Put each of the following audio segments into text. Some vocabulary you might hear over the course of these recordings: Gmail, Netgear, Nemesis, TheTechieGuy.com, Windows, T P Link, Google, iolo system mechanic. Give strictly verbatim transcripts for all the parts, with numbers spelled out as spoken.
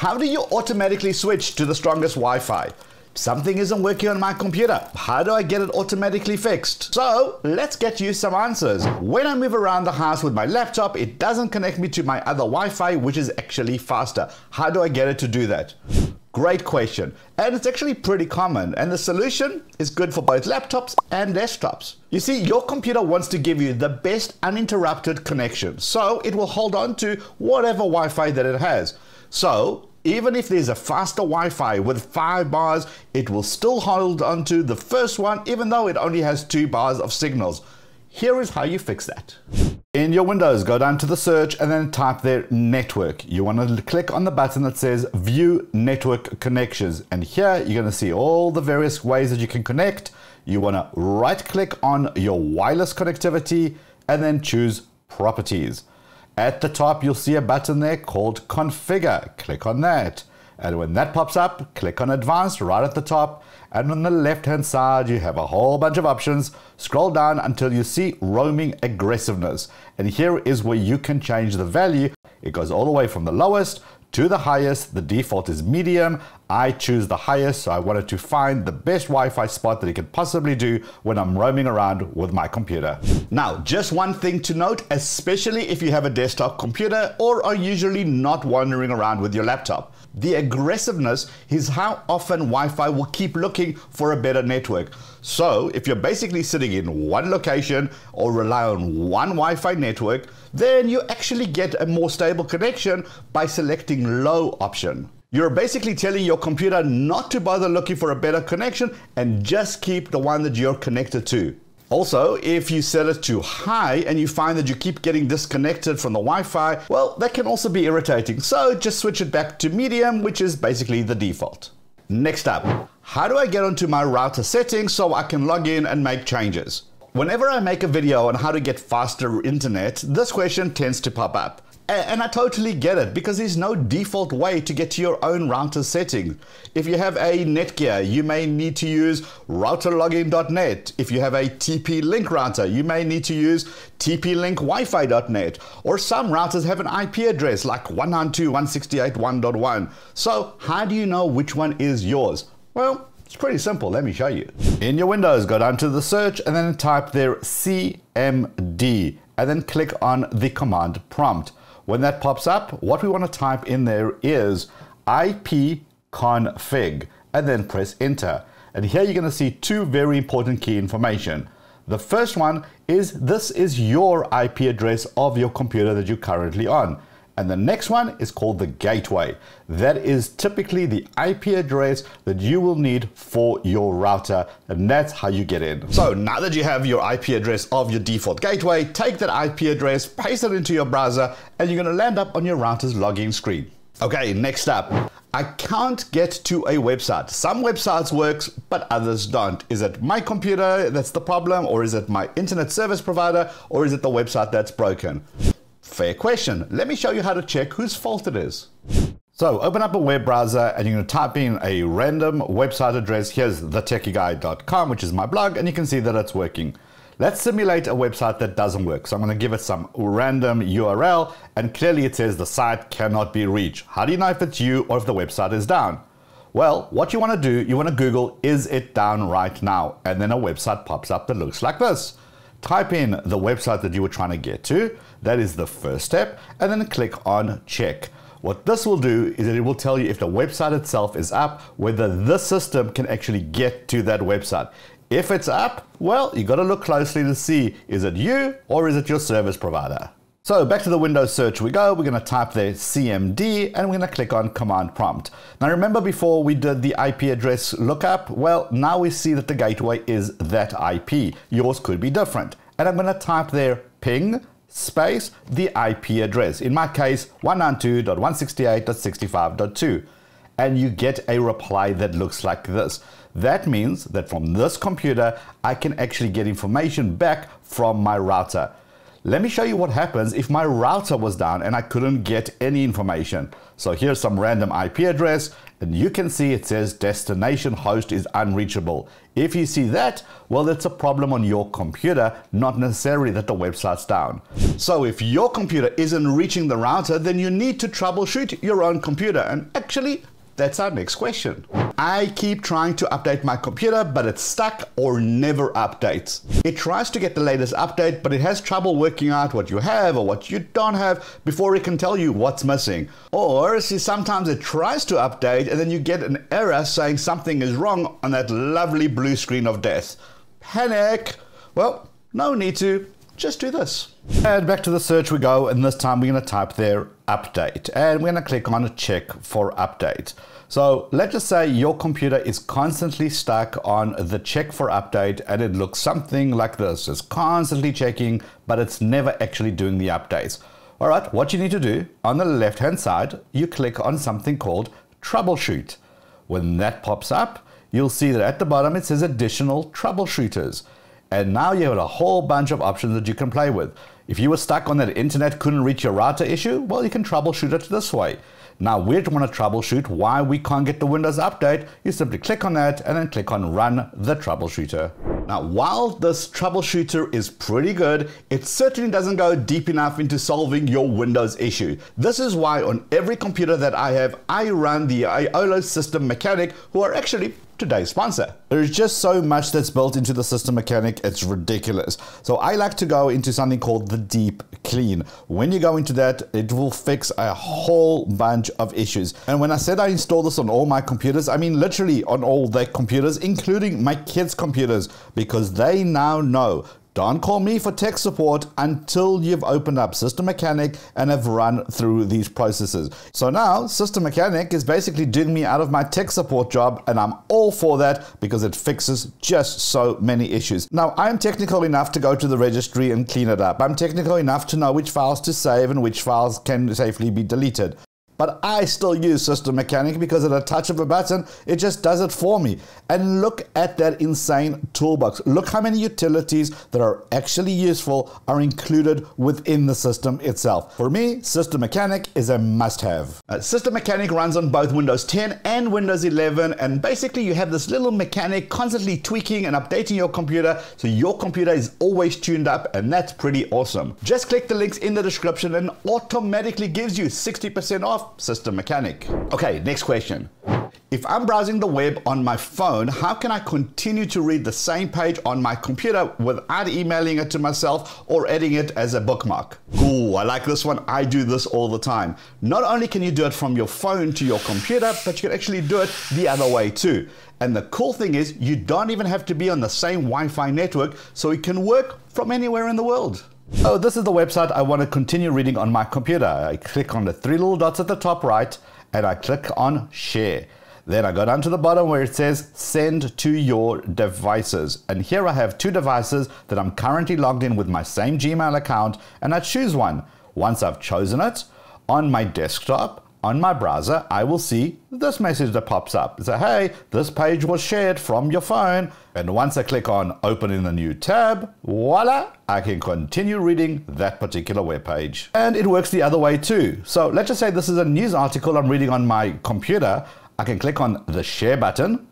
How do you automatically switch to the strongest Wi-Fi? Something isn't working on my computer. How do I get it automatically fixed? So let's get you some answers. When I move around the house with my laptop, it doesn't connect me to my other Wi-Fi, which is actually faster. How do I get it to do that? Great question, and it's actually pretty common, and the solution is good for both laptops and desktops. You see, your computer wants to give you the best uninterrupted connection, so it will hold on to whatever Wi-Fi that it has. So even if there's a faster Wi-Fi with five bars, it will still hold onto the first one, even though it only has two bars of signals. Here is how you fix that. In your Windows, go down to the search and then type there network. You want to click on the button that says view network connections. And here you're going to see all the various ways that you can connect. You want to right click on your wireless connectivity and then choose properties. At the top, you'll see a button there called Configure. Click on that. And when that pops up, click on Advanced right at the top. And on the left-hand side, you have a whole bunch of options. Scroll down until you see Roaming Aggressiveness. And here is where you can change the value. It goes all the way from the lowest to the highest. The default is medium. I choose the highest, so I wanted to find the best Wi-Fi spot that it could possibly do when I'm roaming around with my computer. Now, just one thing to note, especially if you have a desktop computer or are usually not wandering around with your laptop. The aggressiveness is how often Wi-Fi will keep looking for a better network. So if you're basically sitting in one location or rely on one Wi-Fi network, then you actually get a more stable connection by selecting low option. You're basically telling your computer not to bother looking for a better connection and just keep the one that you're connected to. Also, if you set it to high and you find that you keep getting disconnected from the Wi-Fi, well, that can also be irritating. So just switch it back to medium, which is basically the default. Next up, how do I get onto my router settings so I can log in and make changes? Whenever I make a video on how to get faster internet, this question tends to pop up. And I totally get it, because there's no default way to get to your own router settings. If you have a Netgear, you may need to use router login dot net. If you have a T P Link router, you may need to use T P Link Wi-Fi dot net. Or some routers have an I P address like one ninety-two dot one sixty-eight dot one dot one. So how do you know which one is yours? Well, it's pretty simple. Let me show you. In your Windows, go down to the search and then type there C M D and then click on the command prompt. When that pops up, what we want to type in there is I P config and then press enter. And here you're going to see two very important key information. The first one is this is your I P address of your computer that you're currently on. And the next one is called the gateway. That is typically the I P address that you will need for your router, and that's how you get in. So now that you have your I P address of your default gateway, take that I P address, paste it into your browser, and you're going to land up on your router's login screen. Okay, next up, I can't get to a website. Some websites works, but others don't. Is it my computer that's the problem, or is it my internet service provider, or is it the website that's broken? Fair question. Let me show you how to check whose fault it is. So open up a web browser and you're going to type in a random website address. Here's the techie guy dot com, which is my blog, and you can see that it's working. Let's simulate a website that doesn't work. So I'm going to give it some random U R L, and clearly it says the site cannot be reached. How do you know if it's you or if the website is down? Well, what you want to do, you want to Google, is it down right now? And then a website pops up that looks like this. Type in the website that you were trying to get to. That is the first step, and then click on check. What this will do is that it will tell you if the website itself is up, whether this system can actually get to that website. If it's up, well, you got to look closely to see, is it you or is it your service provider? So back to the Windows search we go. We're going to type there C M D and we're going to click on command prompt. Now remember before we did the I P address lookup? Well, now we see that the gateway is that I P. Yours could be different. And I'm going to type there ping space the I P address. In my case, one ninety-two dot one sixty-eight dot sixty-five dot two. And you get a reply that looks like this. That means that from this computer, I can actually get information back from my router. Let me show you what happens if my router was down and I couldn't get any information. So here's some random I P address, and you can see it says destination host is unreachable. If you see that, well, that's a problem on your computer, not necessarily that the website's down. So if your computer isn't reaching the router, then you need to troubleshoot your own computer. And actually, that's our next question. I keep trying to update my computer, but it's stuck or never updates. It tries to get the latest update, but it has trouble working out what you have or what you don't have before it can tell you what's missing. Or see, sometimes it tries to update and then you get an error saying something is wrong on that lovely blue screen of death. Panic! Well, no need to. Just do this. And back to the search we go, and this time we're going to type there update, and we're going to click on check for update. So let's just say your computer is constantly stuck on the check for update, and it looks something like this. It's constantly checking, but it's never actually doing the updates. All right, what you need to do, on the left hand side, you click on something called troubleshoot. When that pops up, you'll see that at the bottom it says additional troubleshooters. And now you have a whole bunch of options that you can play with. If you were stuck on that internet, couldn't reach your router issue, well, you can troubleshoot it this way. Now we want to troubleshoot why we can't get the Windows update. You simply click on that and then click on run the troubleshooter. Now, while this troubleshooter is pretty good, it certainly doesn't go deep enough into solving your Windows issue. This is why on every computer that I have, I run the iolo System Mechanic, who are actually today's sponsor. There is just so much that's built into the System Mechanic, it's ridiculous. So I like to go into something called the deep clean. When you go into that, it will fix a whole bunch of issues. And when I said I install this on all my computers, I mean literally on all their computers, including my kids' computers, because they now know, don't call me for tech support until you've opened up System Mechanic and have run through these processes. So now System Mechanic is basically digging me out of my tech support job, and I'm all for that because it fixes just so many issues. Now, I'm technical enough to go to the registry and clean it up. I'm technical enough to know which files to save and which files can safely be deleted. But I still use System Mechanic because at a touch of a button, it just does it for me. And look at that insane toolbox. Look how many utilities that are actually useful are included within the system itself. For me, System Mechanic is a must-have. Uh, System Mechanic runs on both Windows ten and Windows eleven, and basically you have this little mechanic constantly tweaking and updating your computer, so your computer is always tuned up, and that's pretty awesome. Just click the links in the description and automatically gives you sixty percent off System Mechanic. Okay, next question. If I'm browsing the web on my phone, how can I continue to read the same page on my computer without emailing it to myself or adding it as a bookmark? Ooh, I like this one. I do this all the time. Not only can you do it from your phone to your computer, but you can actually do it the other way too. And the cool thing is you don't even have to be on the same Wi-Fi network, so it can work from anywhere in the world. Oh, this is the website I want to continue reading on my computer. I click on the three little dots at the top right, and I click on share. Then I go down to the bottom where it says send to your devices. And here I have two devices that I'm currently logged in with my same Gmail account, and I choose one. Once I've chosen it, on my desktop, on my browser, I will see this message that pops up. It's like, hey, this page was shared from your phone. And once I click on open in the new tab, voila, I can continue reading that particular web page. And it works the other way too. So let's just say this is a news article I'm reading on my computer. I can click on the share button.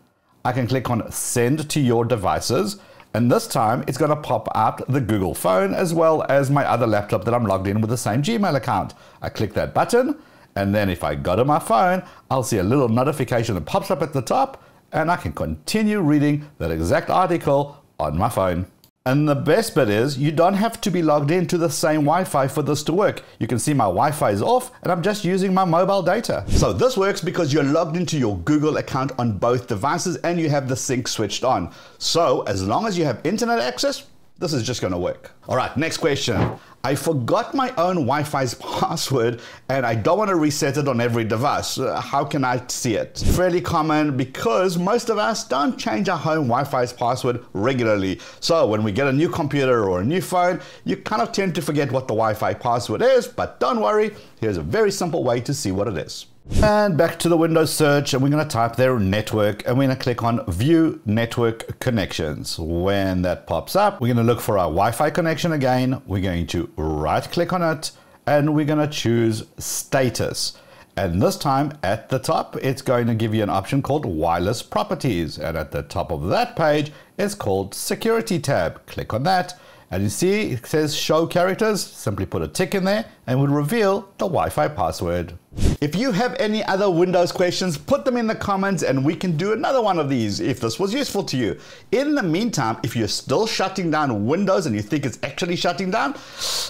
I can click on send to your devices. And this time it's going to pop up the Google phone as well as my other laptop that I'm logged in with the same Gmail account. I click that button. And then if I go to my phone, I'll see a little notification that pops up at the top, and I can continue reading that exact article on my phone. And the best bit is you don't have to be logged into the same Wi-Fi for this to work. You can see my Wi-Fi is off and I'm just using my mobile data. So this works because you're logged into your Google account on both devices and you have the sync switched on. So as long as you have internet access, this is just going to work. All right, next question. I forgot my own Wi-Fi's password and I don't want to reset it on every device. How can I see it? Fairly common because most of us don't change our home Wi-Fi's password regularly. So when we get a new computer or a new phone, you kind of tend to forget what the Wi-Fi password is, but don't worry, here's a very simple way to see what it is. And back to the Windows search, and we're going to type their network, and we're going to click on View Network Connections. When that pops up, we're going to look for our Wi-Fi connection again. We're going to right-click on it, and we're going to choose Status. And this time at the top, it's going to give you an option called Wireless Properties. And at the top of that page, it's called Security tab. Click on that, and you see it says Show Characters. Simply put a tick in there, and it will reveal the Wi-Fi password. If you have any other Windows questions, put them in the comments and we can do another one of these if this was useful to you. In the meantime, if you're still shutting down Windows and you think it's actually shutting down,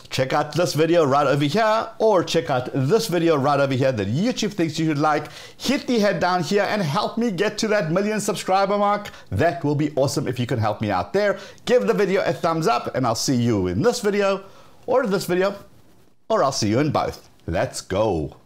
check out this video right over here, or check out this video right over here that YouTube thinks you should like. Hit the head down here and help me get to that million subscriber mark. That will be awesome if you can help me out there. Give the video a thumbs up, and I'll see you in this video or this video, or I'll see you in both. Let's go.